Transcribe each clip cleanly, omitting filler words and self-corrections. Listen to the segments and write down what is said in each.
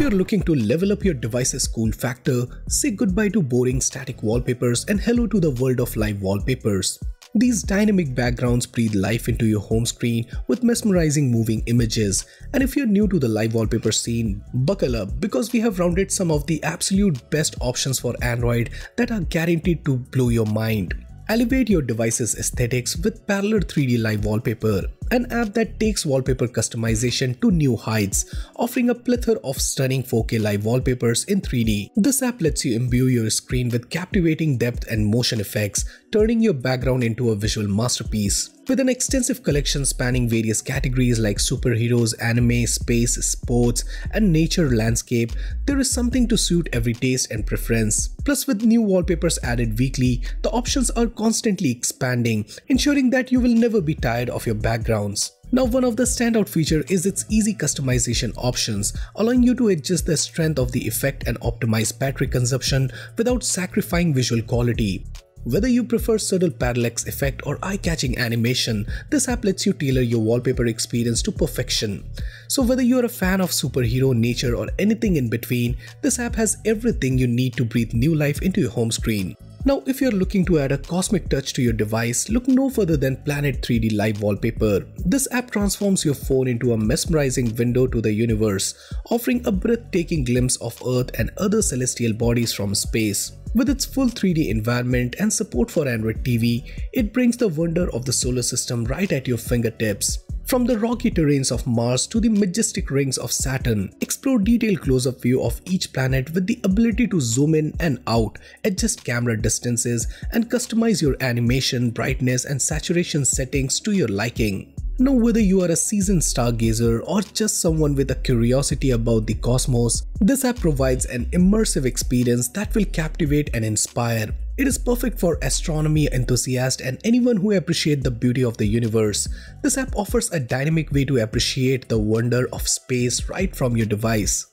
If you're looking to level up your device's cool factor, say goodbye to boring static wallpapers and hello to the world of live wallpapers. These dynamic backgrounds breathe life into your home screen with mesmerizing moving images. And if you're new to the live wallpaper scene, buckle up because we have rounded some of the absolute best options for Android that are guaranteed to blow your mind. Elevate your device's aesthetics with Parallax 3D Live Wallpaper, an app that takes wallpaper customization to new heights, offering a plethora of stunning 4K live wallpapers in 3D. This app lets you imbue your screen with captivating depth and motion effects, turning your background into a visual masterpiece. With an extensive collection spanning various categories like superheroes, anime, space, sports, and nature landscape, there is something to suit every taste and preference. Plus, with new wallpapers added weekly, the options are constantly expanding, ensuring that you will never be tired of your backgrounds. Now, one of the standout features is its easy customization options, allowing you to adjust the strength of the effect and optimize battery consumption without sacrificing visual quality. Whether you prefer subtle parallax effect or eye-catching animation, this app lets you tailor your wallpaper experience to perfection. So whether you're a fan of superhero, nature, or anything in between, this app has everything you need to breathe new life into your home screen. Now, if you're looking to add a cosmic touch to your device, look no further than Planet 3D Live Wallpaper. This app transforms your phone into a mesmerizing window to the universe, offering a breathtaking glimpse of Earth and other celestial bodies from space. With its full 3D environment and support for Android TV, it brings the wonder of the solar system right at your fingertips. From the rocky terrains of Mars to the majestic rings of Saturn, explore detailed close-up view of each planet with the ability to zoom in and out, adjust camera distances, and customize your animation, brightness, and saturation settings to your liking. Now, whether you are a seasoned stargazer or just someone with a curiosity about the cosmos, this app provides an immersive experience that will captivate and inspire. It is perfect for astronomy enthusiasts and anyone who appreciates the beauty of the universe. This app offers a dynamic way to appreciate the wonder of space right from your device.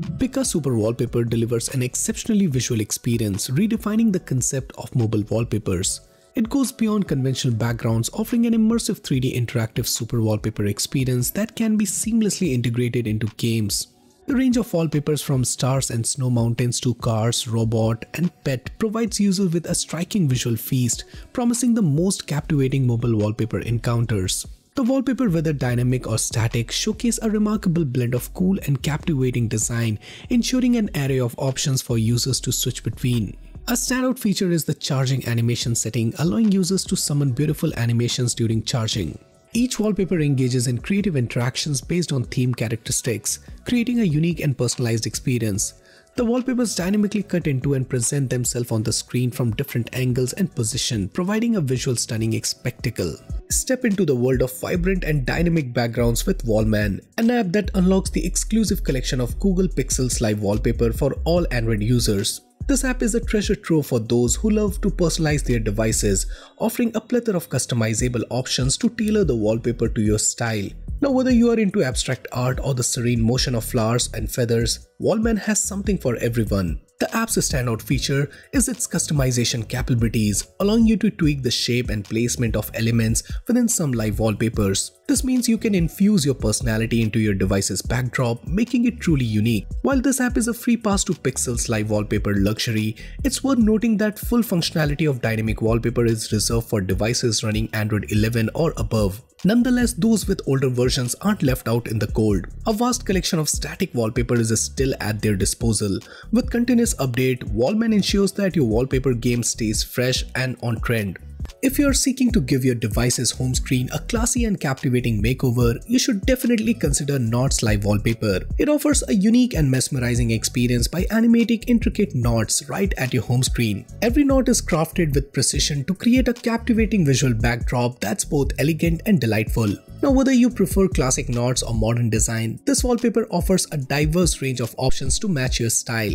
Pika Super Wallpaper delivers an exceptionally visual experience, redefining the concept of mobile wallpapers. It goes beyond conventional backgrounds, offering an immersive 3D interactive super wallpaper experience that can be seamlessly integrated into games. The range of wallpapers from stars and snow mountains to cars, robot, and pet provides users with a striking visual feast, promising the most captivating mobile wallpaper encounters. The wallpaper, whether dynamic or static, showcase a remarkable blend of cool and captivating design, ensuring an array of options for users to switch between. A standout feature is the charging animation setting, allowing users to summon beautiful animations during charging. Each wallpaper engages in creative interactions based on theme characteristics, creating a unique and personalized experience. The wallpapers dynamically cut into and present themselves on the screen from different angles and position, providing a visual stunning spectacle. Step into the world of vibrant and dynamic backgrounds with Wallman, an app that unlocks the exclusive collection of Google Pixel's live wallpaper for all Android users. This app is a treasure trove for those who love to personalize their devices, offering a plethora of customizable options to tailor the wallpaper to your style. Now, whether you are into abstract art or the serene motion of flowers and feathers, Wallman has something for everyone. The app's standout feature is its customization capabilities, allowing you to tweak the shape and placement of elements within some live wallpapers. This means you can infuse your personality into your device's backdrop, making it truly unique. While this app is a free pass to Pixel's live wallpaper luxury, it's worth noting that full functionality of dynamic wallpaper is reserved for devices running Android 11 or above. Nonetheless, those with older versions aren't left out in the cold. A vast collection of static wallpaper is still at their disposal. With continuous update, Wallman ensures that your wallpaper game stays fresh and on trend. If you are seeking to give your device's home screen a classy and captivating makeover, you should definitely consider Knots Live Wallpaper. It offers a unique and mesmerizing experience by animating intricate knots right at your home screen. Every knot is crafted with precision to create a captivating visual backdrop that's both elegant and delightful. Now, whether you prefer classic knots or modern design, this wallpaper offers a diverse range of options to match your style.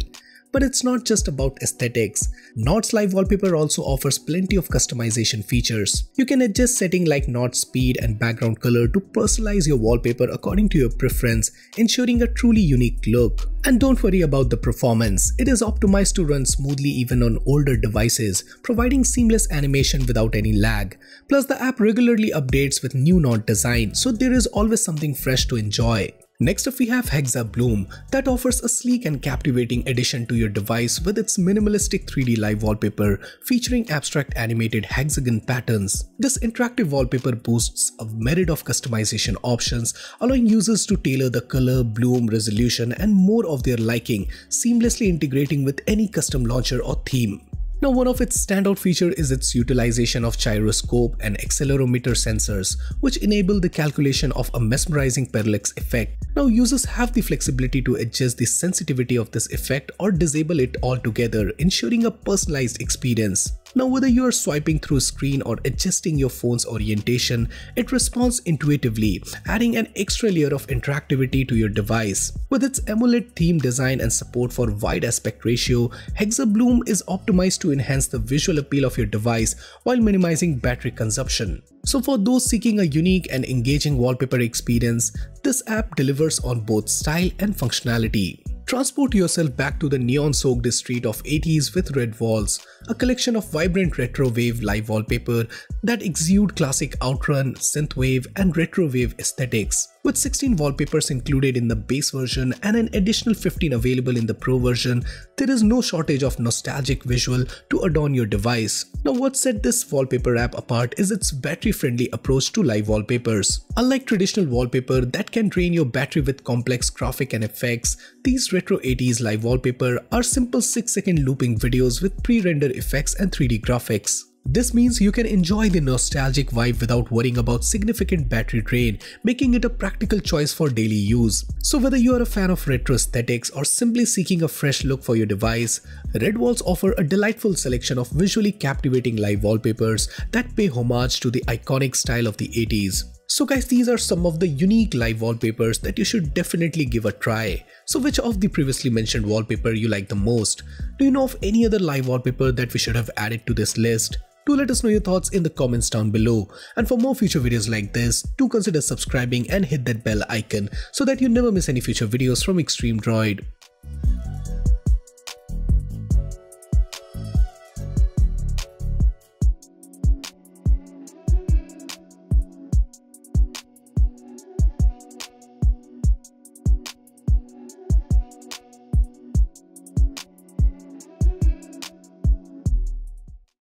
But it's not just about aesthetics. Knots Live Wallpaper also offers plenty of customization features. You can adjust settings like knot speed and background color to personalize your wallpaper according to your preference, ensuring a truly unique look. And don't worry about the performance. It is optimized to run smoothly even on older devices, providing seamless animation without any lag. Plus, the app regularly updates with new knot design, so there is always something fresh to enjoy. Next up we have Hexa Bloom that offers a sleek and captivating addition to your device with its minimalistic 3D live wallpaper featuring abstract animated hexagon patterns. This interactive wallpaper boasts a myriad of customization options, allowing users to tailor the color, bloom, resolution and more of their liking, seamlessly integrating with any custom launcher or theme. Now, one of its standout features is its utilization of gyroscope and accelerometer sensors, which enable the calculation of a mesmerizing parallax effect. Now, users have the flexibility to adjust the sensitivity of this effect or disable it altogether, ensuring a personalized experience. Now, whether you are swiping through a screen or adjusting your phone's orientation, it responds intuitively, adding an extra layer of interactivity to your device. With its AMOLED theme design and support for wide aspect ratio, Hexa Bloom is optimized to enhance the visual appeal of your device while minimizing battery consumption. So for those seeking a unique and engaging wallpaper experience, this app delivers on both style and functionality. Transport yourself back to the neon-soaked street of 80s with Red Walls, a collection of vibrant retro wave live wallpaper that exude classic outrun, synthwave and retro wave aesthetics. With 16 wallpapers included in the base version and an additional 15 available in the Pro version, there is no shortage of nostalgic visual to adorn your device. Now, what set this wallpaper app apart is its battery-friendly approach to live wallpapers. Unlike traditional wallpaper that can drain your battery with complex graphic and effects, these retro 80s live wallpaper are simple 6-second looping videos with pre-render effects and 3D graphics. This means you can enjoy the nostalgic vibe without worrying about significant battery drain, making it a practical choice for daily use. So whether you are a fan of retro aesthetics or simply seeking a fresh look for your device, Red Walls offer a delightful selection of visually captivating live wallpapers that pay homage to the iconic style of the 80s. So guys, these are some of the unique live wallpapers that you should definitely give a try. So which of the previously mentioned wallpaper you like the most? Do you know of any other live wallpaper that we should have added to this list? Do let us know your thoughts in the comments down below. And for more future videos like this, do consider subscribing and hit that bell icon so that you never miss any future videos from Extreme Droid.